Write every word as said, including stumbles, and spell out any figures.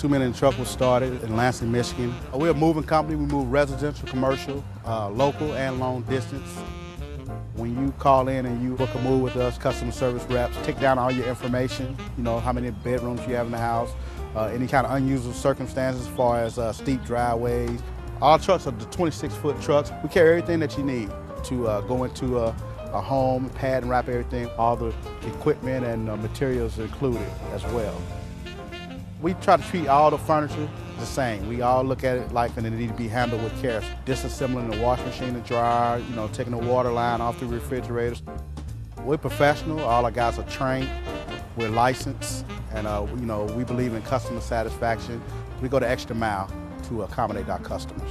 Two Men and a Truck was started in Lansing, Michigan. We're a moving company. We move residential, commercial, uh, local, and long distance. When you call in and you book a move with us, customer service reps take down all your information, you know, how many bedrooms you have in the house, uh, any kind of unusual circumstances as far as uh, steep driveways. Our trucks are the twenty-six foot trucks. We carry everything that you need to uh, go into a, a home, pad and wrap everything. All the equipment and uh, materials are included as well. We try to treat all the furniture the same. We all look at it like it needs to be handled with care. Disassembling the washing machine, the dryer, you know, taking the water line off the refrigerators. We're professional. All our guys are trained. We're licensed, and uh, you know, we believe in customer satisfaction. We go the extra mile to accommodate our customers.